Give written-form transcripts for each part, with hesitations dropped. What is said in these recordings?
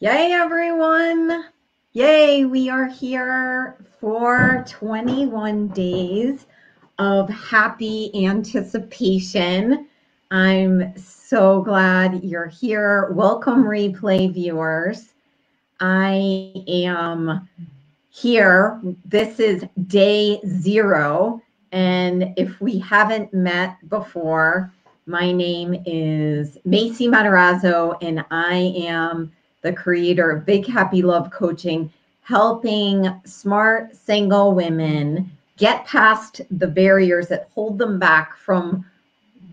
Yay, everyone. Yay, we are here for 21 days of happy anticipation. I'm so glad you're here. Welcome, replay viewers. I am here. This is day 0. And if we haven't met before, my name is Macy Matarazzo, and I am the creator of Big Happy Love Coaching, helping smart single women get past the barriers that hold them back from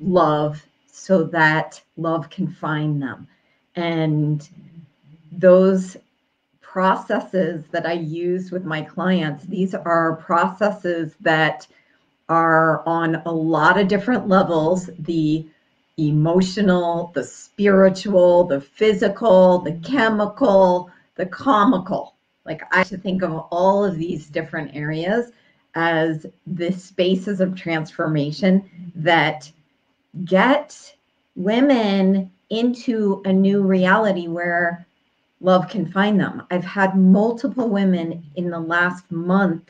love so that love can find them. And those processes that I use with my clients, these are processes that are on a lot of different levels: the emotional, the spiritual, the physical, the chemical, the comical. Like, I should think of all of these different areas as the spaces of transformation that get women into a new reality where love can find them. I've had multiple women in the last month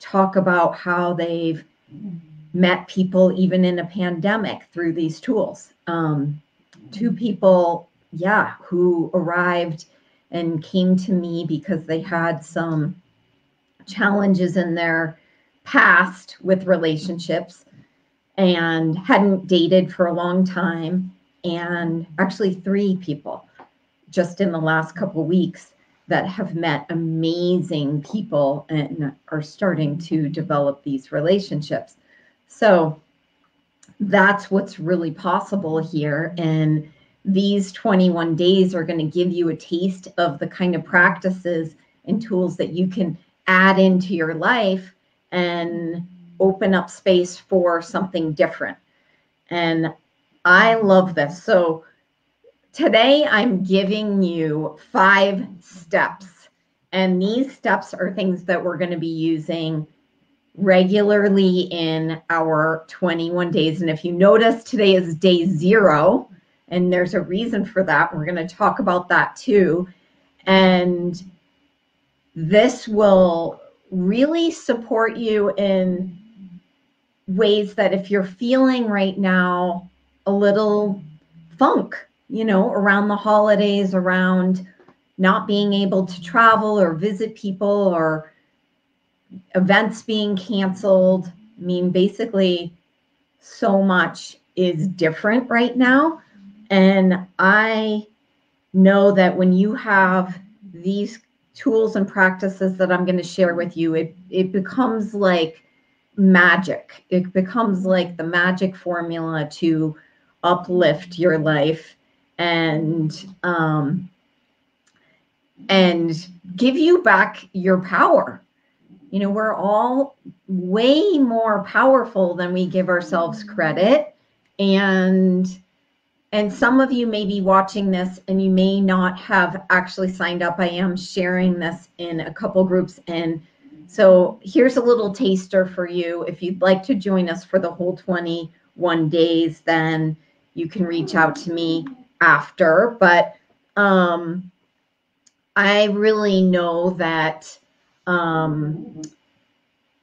talk about how they've met people even in a pandemic through these tools. 2 people, yeah, who arrived and came to me because they had some challenges in their past with relationships and hadn't dated for a long time. And actually 3 people just in the last couple of weeks that have met amazing people and are starting to develop these relationships. So that's what's really possible here. And these 21 days are going to give you a taste of the kind of practices and tools that you can add into your life and open up space for something different. And I love this. So today I'm giving you 5 steps. And these steps are things that we're going to be using regularly in our 21 days. And if you notice, today is day 0, and there's a reason for that. We're going to talk about that too. And this will really support you in ways that if you're feeling right now a little funk, you know, around the holidays, around not being able to travel or visit people or events being canceled. I mean, basically, so much is different right now. And I know that when you have these tools and practices that I'm going to share with you, it becomes like magic. It becomes like the magic formula to uplift your life and give you back your power. You know, we're all way more powerful than we give ourselves credit. And some of you may be watching this and you may not have actually signed up. I am sharing this in a couple groups. And so here's a little taster for you. If you'd like to join us for the whole 21 days, then you can reach out to me after. But I really know that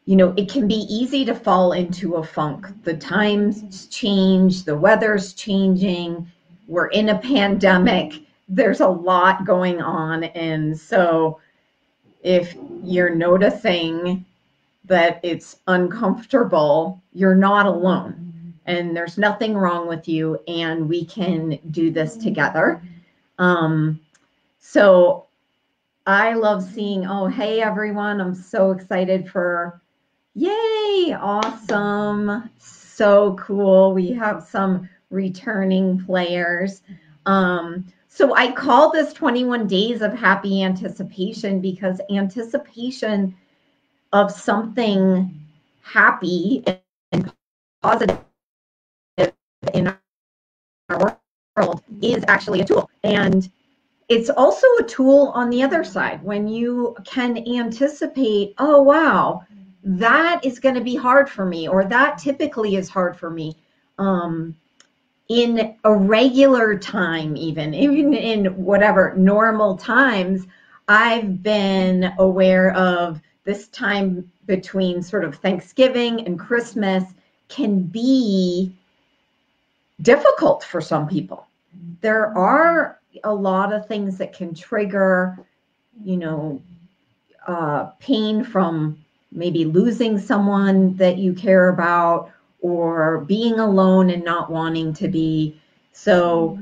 you know, it can be easy to fall into a funk. The times change, the weather's changing, we're in a pandemic, there's a lot going on. And so if you're noticing that it's uncomfortable, you're not alone, and there's nothing wrong with you, and we can do this together. So I love seeing, oh, hey, everyone. I'm so excited for, yay, awesome. So cool. We have some returning players. So I call this 21 days of happy anticipation because anticipation of something happy and positive in our world is actually a tool. And it's also a tool on the other side when you can anticipate, oh, wow, that is going to be hard for me, or that typically is hard for me. in a regular time, even in whatever normal times, I've been aware of this time between sort of Thanksgiving and Christmas can be difficult for some people. There are a lot of things that can trigger, you know, pain from maybe losing someone that you care about, or being alone and not wanting to be. So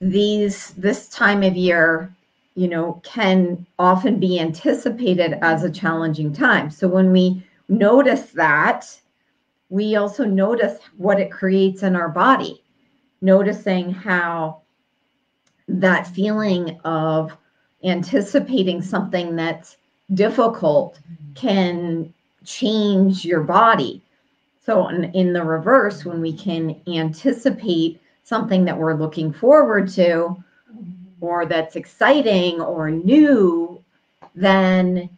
this time of year, you know, can often be anticipated as a challenging time. So when we notice that, we also notice what it creates in our body, noticing how that feeling of anticipating something that's difficult can change your body. So in the reverse, when we can anticipate something that we're looking forward to, or that's exciting or new, then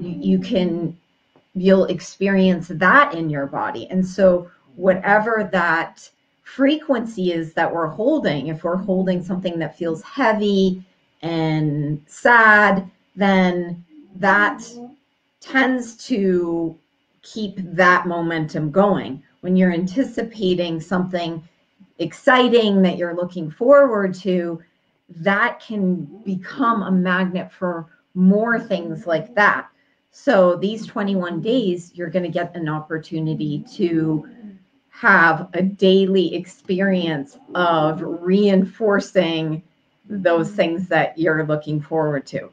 you'll experience that in your body. And so whatever that frequency is that we're holding, if we're holding something that feels heavy and sad, then that tends to keep that momentum going. When you're anticipating something exciting that you're looking forward to, that can become a magnet for more things like that. So these 21 days, you're going to get an opportunity to have a daily experience of reinforcing those things that you're looking forward to.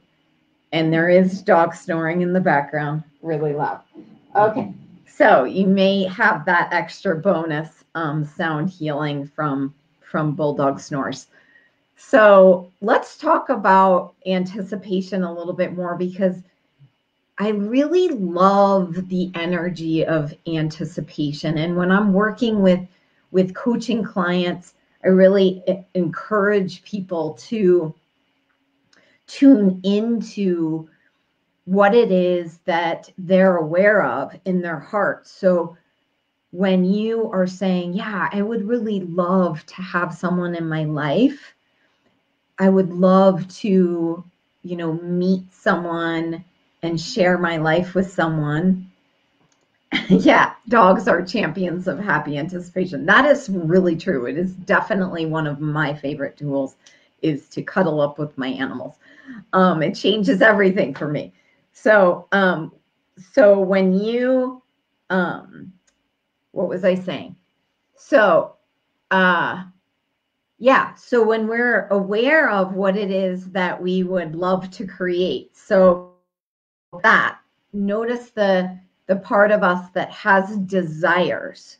And there is dog snoring in the background really loud. Okay, so you may have that extra bonus sound healing from bulldog snores. So let's talk about anticipation a little bit more, because I really love the energy of anticipation. And when I'm working with coaching clients, I really encourage people to tune into what it is that they're aware of in their heart. So when you are saying, yeah, I would really love to have someone in my life, I would love to, you know, meet someone and share my life with someone. Yeah, dogs are champions of happy anticipation. That is really true. It is definitely one of my favorite tools, is to cuddle up with my animals. It changes everything for me. So, so when you, what was I saying? So, yeah, so when we're aware of what it is that we would love to create, so that, notice the part of us that has desires,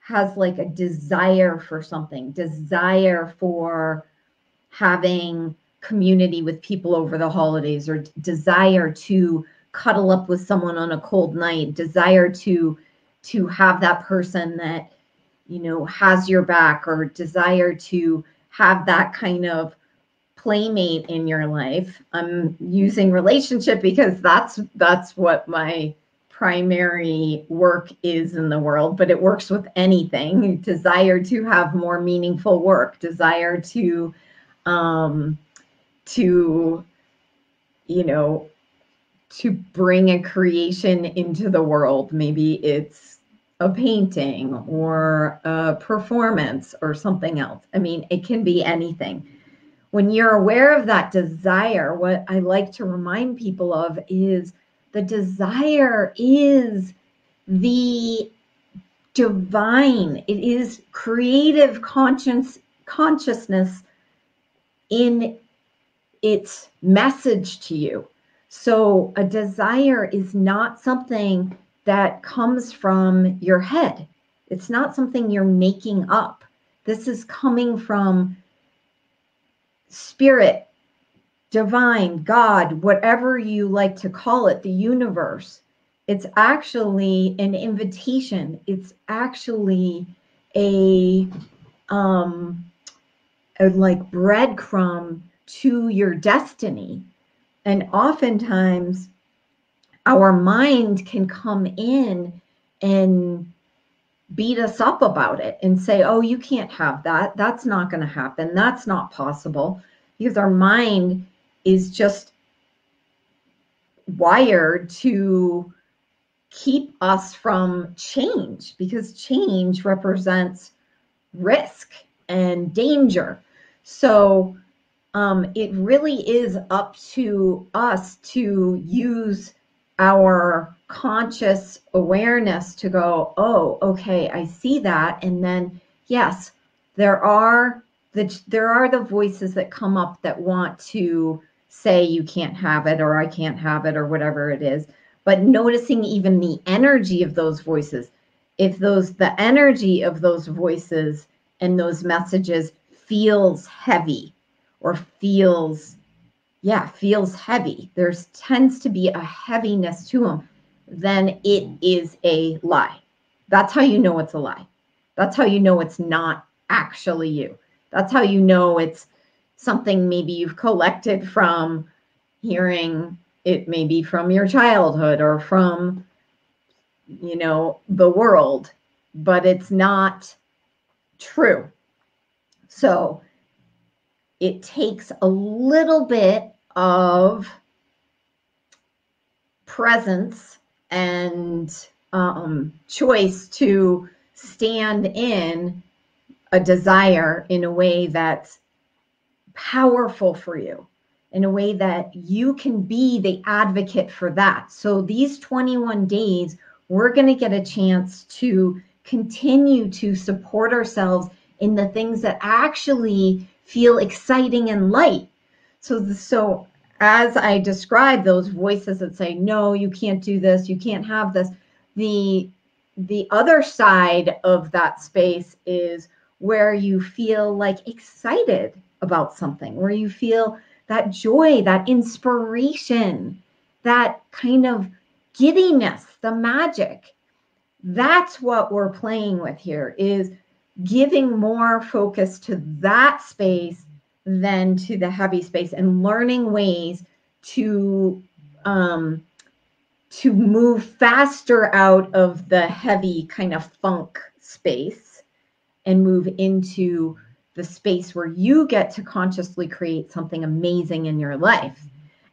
has like a desire for something, desire for having community with people over the holidays, or desire to cuddle up with someone on a cold night, desire to have that person that, you know, has your back, or desire to have that kind of playmate in your life. I'm using relationship because that's what my primary work is in the world, but it works with anything. Desire to have more meaningful work, desire to, you know, to bring a creation into the world. Maybe it's a painting or a performance or something else. I mean, it can be anything. When you're aware of that desire, what I like to remind people of is the desire is the divine. It is creative consciousness in its message to you. So a desire is not something that comes from your head. It's not something you're making up. This is coming from spirit, divine, God, whatever you like to call it, the universe. It's actually an invitation. It's actually a like breadcrumb to your destiny. And oftentimes, our mind can come in and beat us up about it and say, oh, you can't have that. That's not going to happen. That's not possible. Because our mind is just wired to keep us from change, because change represents risk and danger. So it really is up to us to use our conscious awareness to go, oh, okay, I see that. And then, yes, there are the voices that come up that want to say you can't have it, or I can't have it, or whatever it is. But noticing even the energy of those voices, if the energy of those voices and those messages feels heavy or feels heavy, tends to be a heaviness to them, then it is a lie. That's how you know it's a lie. That's how you know it's not actually you. That's how you know it's something maybe you've collected from hearing it, maybe from your childhood or from, you know, the world, but it's not true. So it takes a little bit of presence and choice to stand in a desire in a way that's powerful for you, in a way that you can be the advocate for that. So these 21 days, we're going to get a chance to continue to support ourselves in the things that actually feel exciting and light. So as I describe those voices that say, no, you can't do this, you can't have this, the other side of that space is where you feel like excited about something, where you feel that joy, that inspiration, that kind of giddiness, the magic. That's what we're playing with here, is giving more focus to that space than to the heavy space, and learning ways to move faster out of the heavy kind of funk space and move into the space where you get to consciously create something amazing in your life.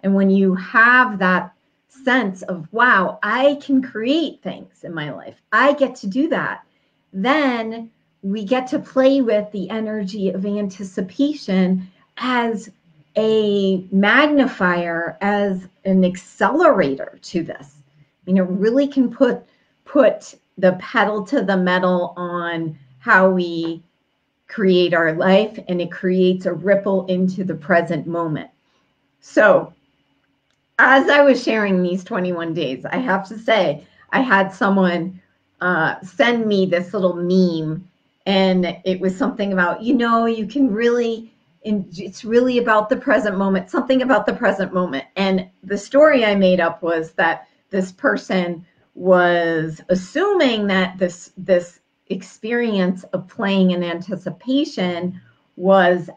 And when you have that sense of, wow, I can create things in my life, I get to do that, then we get to play with the energy of anticipation as a magnifier, as an accelerator to this. I mean, it really can put the pedal to the metal on how we create our life, and it creates a ripple into the present moment. So as I was sharing these 21 days, I have to say, I had someone send me this little meme. And it was something about, you know, you can really, it's really about the present moment, something about the present moment. And the story I made up was that this person was assuming that this experience of playing in anticipation was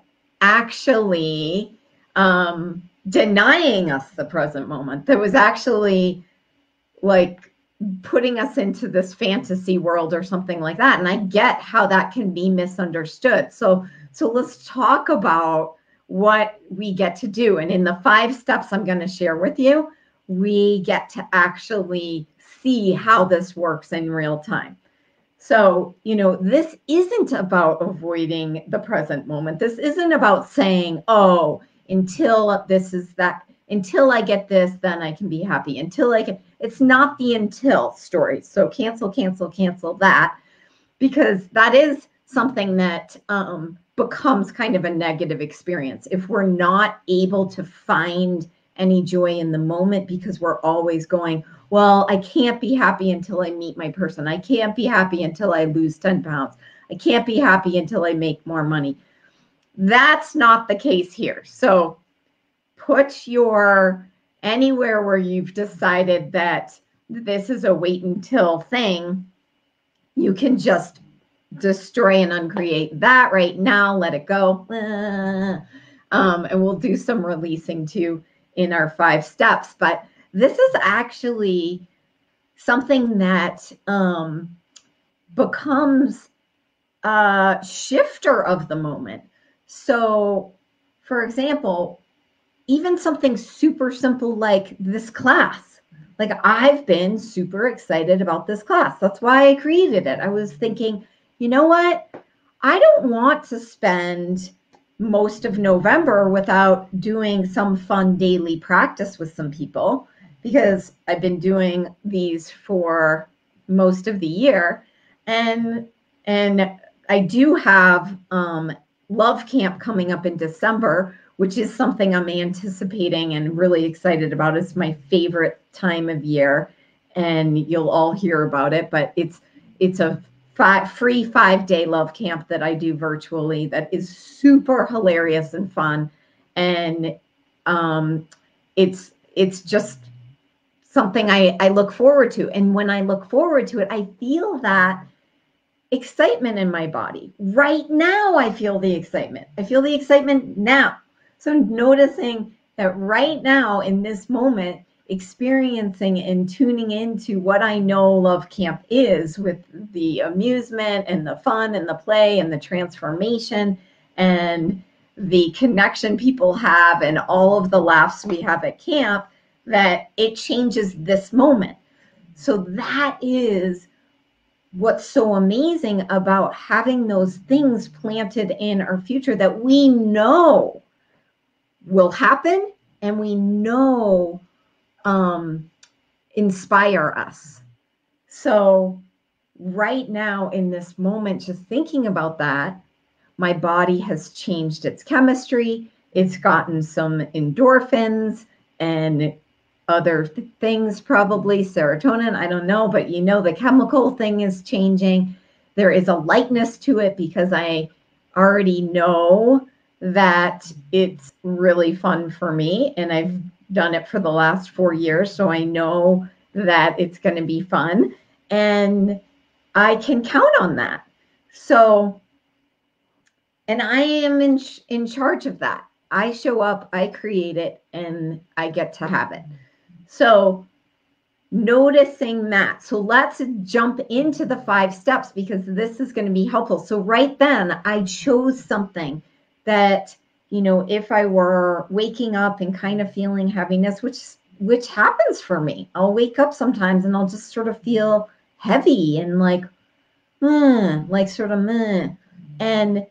actually denying us the present moment. That was actually like putting us into this fantasy world or something like that. And I get how that can be misunderstood. So let's talk about what we get to do. And in the 5 steps I'm going to share with you, we get to actually see how this works in real time. So, you know, this isn't about avoiding the present moment. This isn't about saying, oh, until this is that, until I get this, then I can be happy. Until I can, it's not the until story. So cancel, cancel, cancel that, because that is something that becomes kind of a negative experience. If we're not able to find any joy in the moment, because we're always going, well, I can't be happy until I meet my person. I can't be happy until I lose 10 pounds. I can't be happy until I make more money. That's not the case here. So put your, anywhere where you've decided that this is a wait until thing, you can just destroy and uncreate that right now. Let it go. And we'll do some releasing too in our 5 steps. But this is actually something that becomes a shifter of the moment. So, for example, even something super simple like this class, like I've been super excited about this class. That's why I created it. I was thinking, you know what? I don't want to spend most of November without doing some fun daily practice with some people, because I've been doing these for most of the year. And I do have Love Camp coming up in December, which is something I'm anticipating and really excited about. It's my favorite time of year, and you'll all hear about it, but it's a free 5-day Love Camp that I do virtually that is super hilarious and fun. And it's just something I look forward to. And when I look forward to it, I feel that excitement in my body. Right now, I feel the excitement. I feel the excitement now. So noticing that right now in this moment, experiencing and tuning into what I know Love Camp is, with the amusement and the fun and the play and the transformation and the connection people have and all of the laughs we have at camp, that it changes this moment. So that is what's so amazing about having those things planted in our future that we know will happen and we know inspire us. So right now in this moment, just thinking about that, my body has changed its chemistry. It's gotten some endorphins and other things, probably serotonin, I don't know, but you know, the chemical thing is changing. There is a lightness to it because I already know that it's really fun for me, and I've done it for the last 4 years, so I know that it's going to be fun, and I can count on that. So, and I am in charge of that. I show up, I create it, and I get to have it. So noticing that. So let's jump into the 5 steps, because this is going to be helpful. So right then, I chose something that, you know, if I were waking up and kind of feeling heaviness, which happens for me, I'll wake up sometimes and I'll just sort of feel heavy and like sort of. And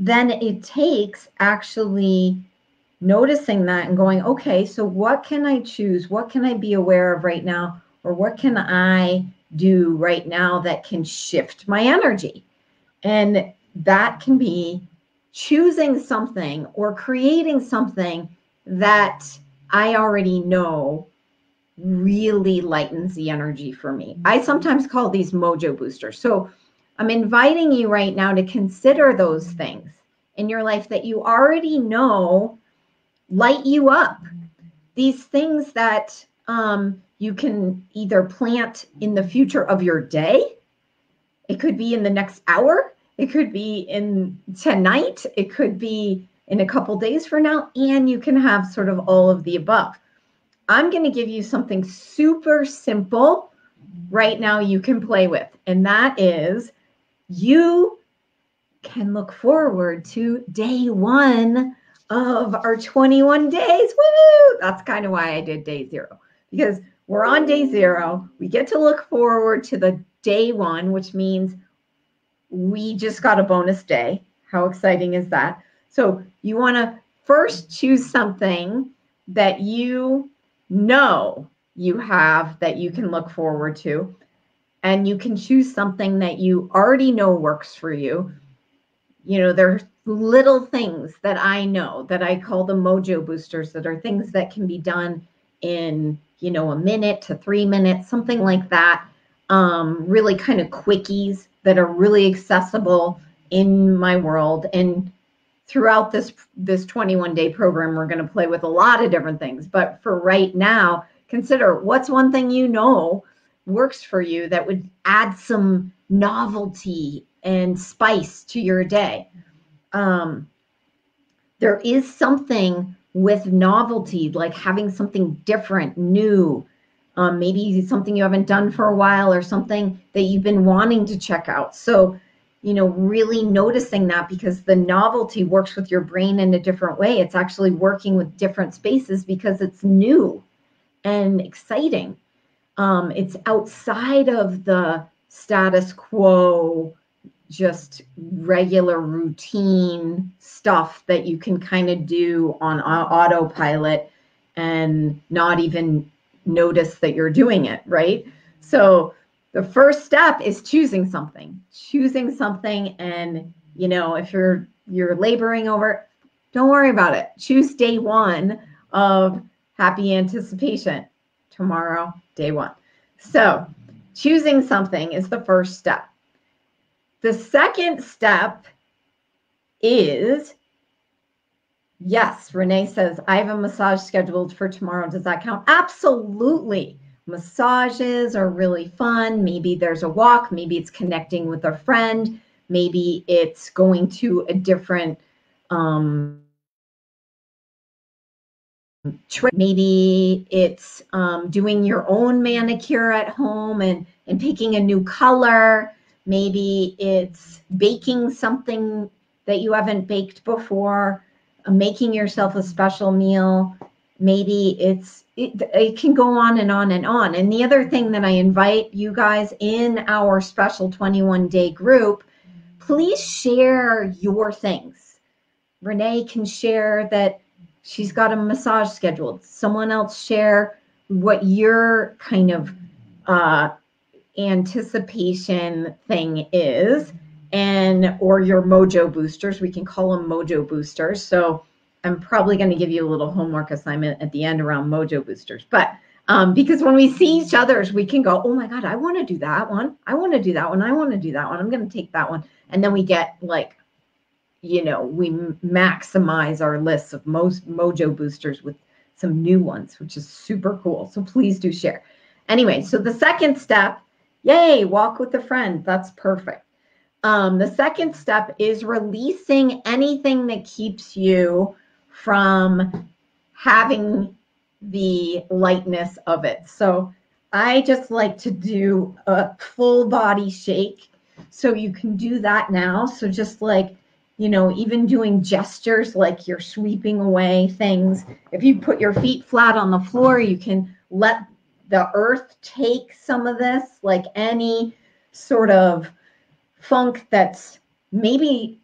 then it takes actually noticing that and going, okay, so what can I choose? What can I be aware of right now? Or what can I do right now that can shift my energy? And that can be choosing something or creating something that I already know really lightens the energy for me. I sometimes call these mojo boosters. So I'm inviting you right now to consider those things in your life that you already know light you up. These things that you can either plant in the future of your day. It could be in the next hour. It could be in tonight. It could be in a couple days from now. And you can have sort of all of the above. I'm going to give you something super simple right now you can play with. And that is, you can look forward to day 1 of our 21 days. Woo! That's kind of why I did day 0. Because we're on day 0. We get to look forward to the day 1, which means we just got a bonus day. How exciting is that? So you want to first choose something that you know you have that you can look forward to. And you can choose something that you already know works for you. You know, there are little things that I know that I call the mojo boosters, that are things that can be done in, you know, 1 minute to 3 minutes, something like that. Really kind of quickies that are really accessible in my world. And throughout this 21-day program, we're going to play with a lot of different things. But for right now, consider what's one thing you know works for you that would add some novelty and spice to your day. There is something with novelty, like having something different, new, Maybe something you haven't done for a while or something that you've been wanting to check out. So, you know, really noticing that, because the novelty works with your brain in a different way. It's actually working with different spaces because it's new and exciting. It's outside of the status quo, just regular routine stuff that you can kind of do on autopilot and not even notice that you're doing it, right? So the first step is choosing something. And, you know, if you're laboring over it, don't worry about it. Choose day one of happy anticipation. Tomorrow, day one. So choosing something is the first step. The second step is, yes, Renee says, I have a massage scheduled for tomorrow. Does that count? Absolutely. Massages are really fun. Maybe there's a walk. Maybe it's connecting with a friend. Maybe it's going to a different trip. Maybe it's doing your own manicure at home and picking a new color. Maybe it's baking something that you haven't baked before, making yourself a special meal. Maybe it can go on and on and on. And the other thing that I invite you guys in our special 21-day group, please share your things. Renee can share that she's got a massage scheduled. Someone else share what your kind of anticipation thing is, and or your mojo boosters. We can call them mojo boosters. So I'm probably going to give you a little homework assignment at the end around mojo boosters. But because when we see each other's, we can go, oh my God, I want to do that one. I want to do that one. I want to do that one. I'm going to take that one. And then we get like, you know, we maximize our lists of most mojo boosters with some new ones, which is super cool. So please do share. Anyway, so the second step, yay, walk with a friend. That's perfect. The second step is releasing anything that keeps you from having the lightness of it. So I just like to do a full body shake. So you can do that now. So just like, you know, even doing gestures like you're sweeping away things. If you put your feet flat on the floor, you can let the earth take some of this, like any sort of funk that's maybe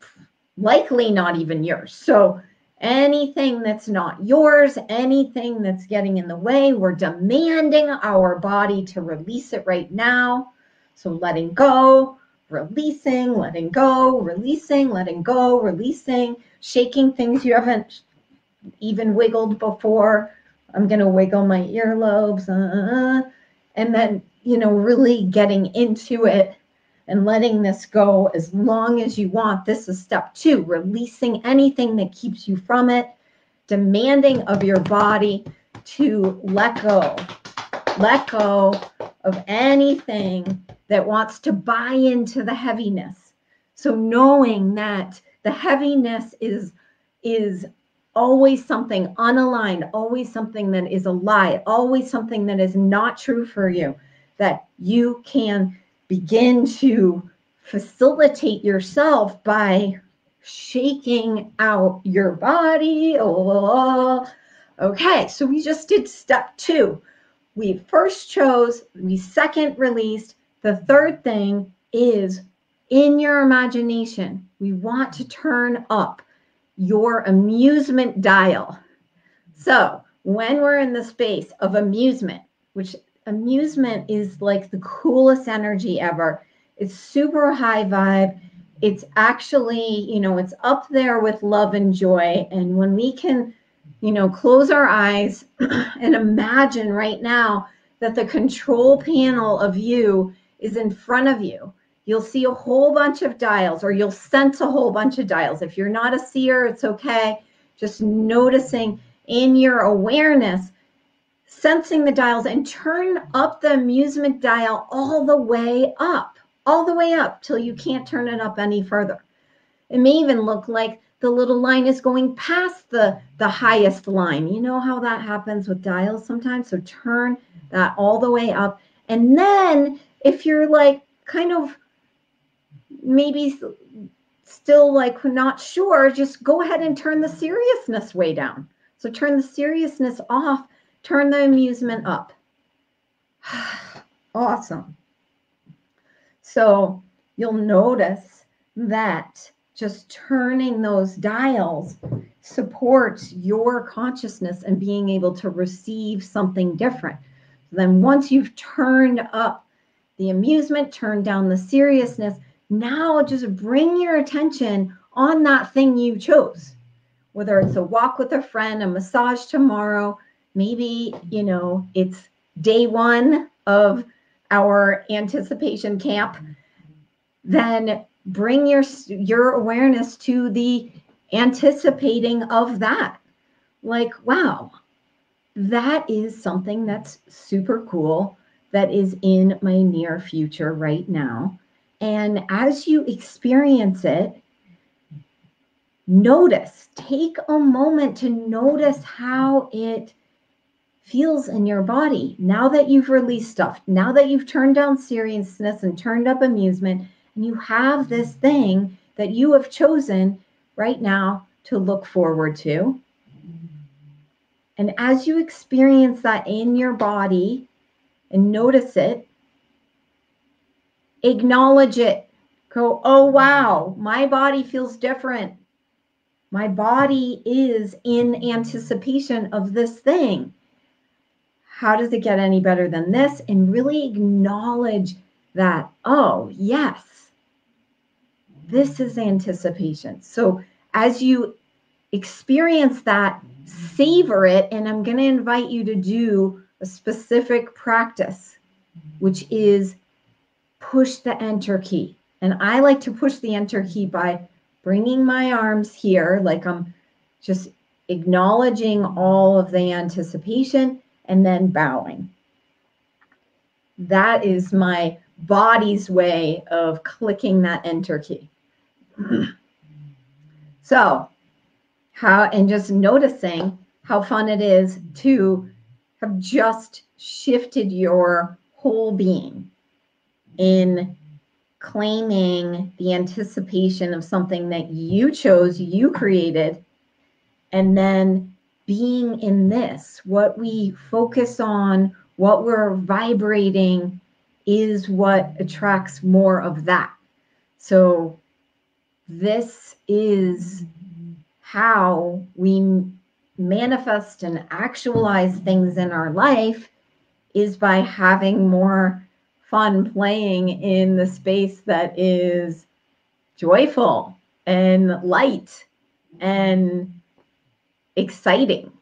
likely not even yours. So anything that's not yours, anything that's getting in the way, we're demanding our body to release it right now. So letting go, releasing, letting go, releasing, letting go, releasing, shaking things you haven't even wiggled before. I'm going to wiggle my earlobes. And then, you know, really getting into it and letting this go as long as you want. This is step two, releasing anything that keeps you from it, demanding of your body to let go of anything that wants to buy into the heaviness. So knowing that the heaviness is always something unaligned, always something that is a lie, always something that is not true for you, that you can begin to facilitate yourself by shaking out your body. Oh, okay, so we just did step two. We first chose, we second released. The third thing is in your imagination, we want to turn up your amusement dial. So when we're in the space of amusement, which amusement is like the coolest energy ever, it's super high vibe. It's actually, you know, it's up there with love and joy. And when we can, you know, close our eyes and imagine right now that the control panel of you is in front of you, you'll see a whole bunch of dials, or you'll sense a whole bunch of dials. If you're not a seer, it's okay. Just noticing in your awareness, sensing the dials, and turn up the amusement dial all the way up till you can't turn it up any further. It may even look like the little line is going past the highest line. You know how that happens with dials sometimes? So turn that all the way up. And then if you're like kind of maybe still like not sure, just go ahead and turn the seriousness way down. So turn the seriousness off, turn the amusement up. Awesome. So you'll notice that just turning those dials supports your consciousness and being able to receive something different. Then once you've turned up the amusement, turned down the seriousness, now just bring your attention on that thing you chose. Whether it's a walk with a friend, a massage tomorrow, maybe, you know, it's day one of our anticipation camp, then bring your awareness to the anticipating of that. Like, wow, that is something that's super cool that is in my near future right now. And as you experience it, notice, take a moment to notice how it feels in your body. Now that you've released stuff, now that you've turned down seriousness and turned up amusement, and you have this thing that you have chosen right now to look forward to. And as you experience that in your body and notice it, acknowledge it. Go, oh, wow, my body feels different. My body is in anticipation of this thing. How does it get any better than this? And really acknowledge that, oh, yes. This is anticipation. So as you experience that, savor it. And I'm going to invite you to do a specific practice, which is push the enter key. And I like to push the enter key by bringing my arms here, like I'm just acknowledging all of the anticipation and then bowing. That is my body's way of clicking that enter key. So how, and just noticing how fun it is to have just shifted your whole being in claiming the anticipation of something that you chose, you created, and then being in this, what we focus on, what we're vibrating is what attracts more of that. So this is how we manifest and actualize things in our life, is by having more fun playing in the space that is joyful and light and exciting,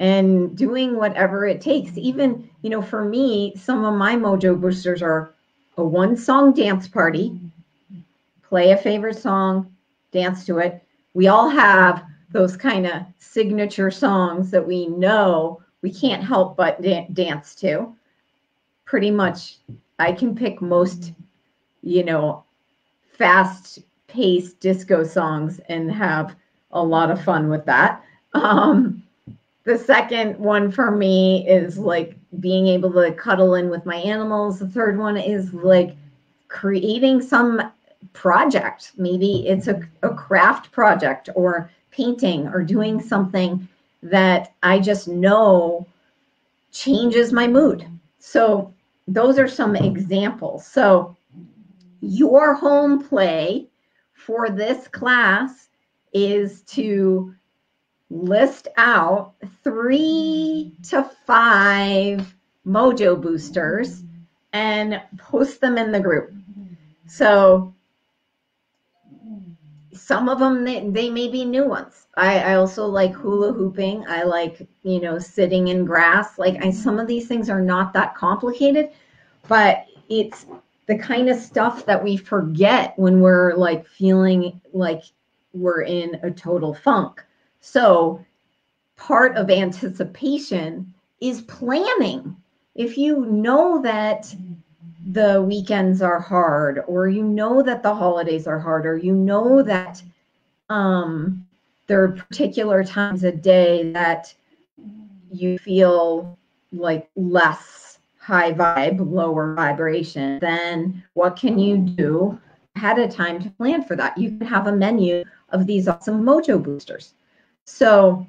and doing whatever it takes. Even, you know, for me, some of my mojo boosters are a one-song dance party, play a favorite song, dance to it. We all have those kind of signature songs that we know we can't help but dance to. Pretty much, I can pick most, you know, fast-paced disco songs and have a lot of fun with that. The second one for me is like being able to cuddle in with my animals. The third one is like creating some project. Maybe it's a craft project or painting or doing something that I just know changes my mood. So those are some examples. So your home play for this class is to list out 3 to 5 mojo boosters and post them in the group. So some of them, they may be new ones. I also like hula hooping. I like, you know, sitting in grass. Like some of these things are not that complicated, but it's the kind of stuff that we forget when we're like feeling like we're in a total funk. So part of anticipation is planning. If you know that the weekends are hard, or you know that the holidays are harder, you know that There are particular times a day that you feel like less high vibe, lower vibration. Then what can you do ahead of time to plan for that? You can have a menu of these awesome mojo boosters. So,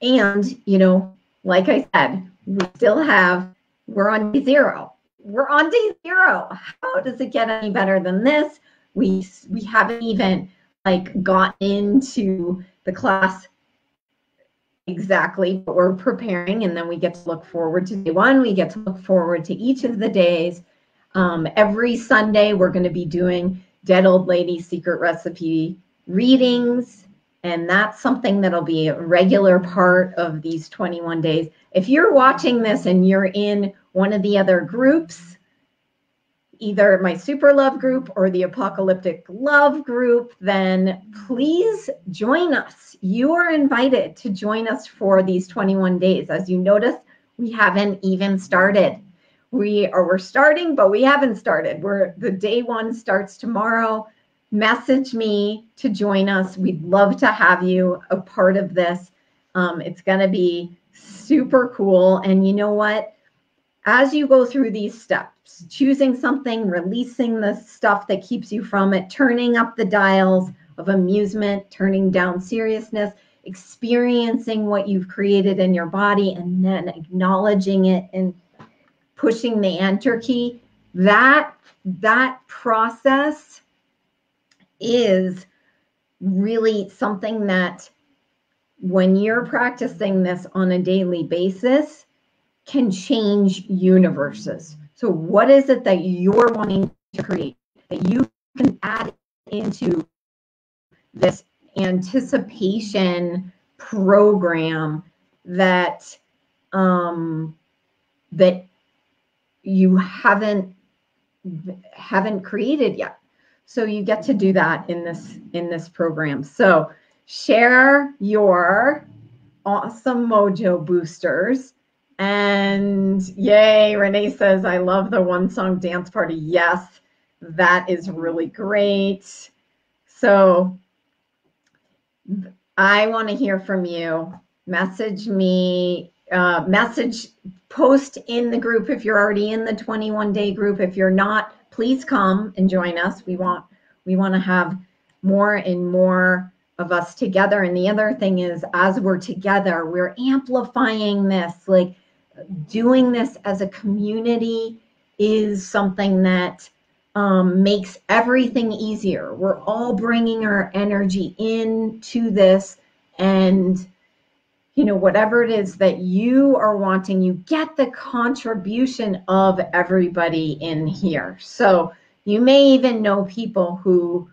and, you know, like I said, we're on day zero. We're on day zero. How does it get any better than this? We haven't even like got into the class exactly, but we're preparing, and then we get to look forward to day one. We get to look forward to each of the days. Every Sunday, we're going to be doing Dead Old Lady's Secret Recipe readings. And that's something that'll be a regular part of these 21 days. If you're watching this and you're in one of the other groups, either my Super Love group or the Apocalyptic Love group, then please join us. You are invited to join us for these 21 days. As you notice, we haven't even started. We're starting, but we haven't started. The day one starts tomorrow. Message me to join us. We'd love to have you a part of this. It's going to be super cool. And you know what? As you go through these steps, choosing something, releasing the stuff that keeps you from it, turning up the dials of amusement, turning down seriousness, experiencing what you've created in your body, and then acknowledging it and pushing the enter key, that process is really something that when you're practicing this on a daily basis can change universes. So what is it that you're wanting to create that you can add into this anticipation program that that you haven't created yet? So you get to do that in this program. So share your awesome mojo boosters. And yay, Renee says, I love the one song dance party. Yes, that is really great. So I want to hear from you. Message me, post in the group if you're already in the 21-day group. If you're not, please come and join us. We want to have more and more of us together. And the other thing is, as we're together, we're amplifying this. Like, doing this as a community is something that makes everything easier. We're all bringing our energy into this, and you know, whatever it is that you are wanting, you get the contribution of everybody in here. So you may even know people who,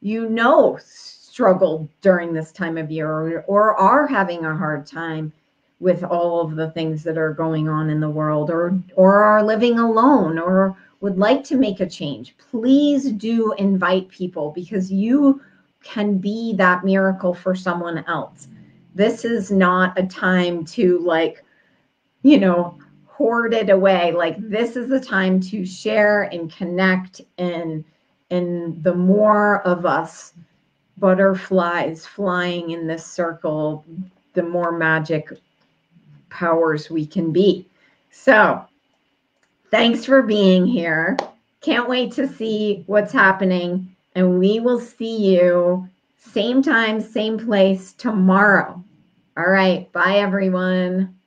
you know, struggle during this time of year or are having a hard time with all of the things that are going on in the world, or are living alone or would like to make a change. Please do invite people, because you can be that miracle for someone else. This is not a time to, like, you know, hoard it away. Like, this is a time to share and connect, and the more of us butterflies flying in this circle, the more magic powers we can be. So thanks for being here. Can't wait to see what's happening, and we will see you same time, same place tomorrow. All right. Bye, everyone.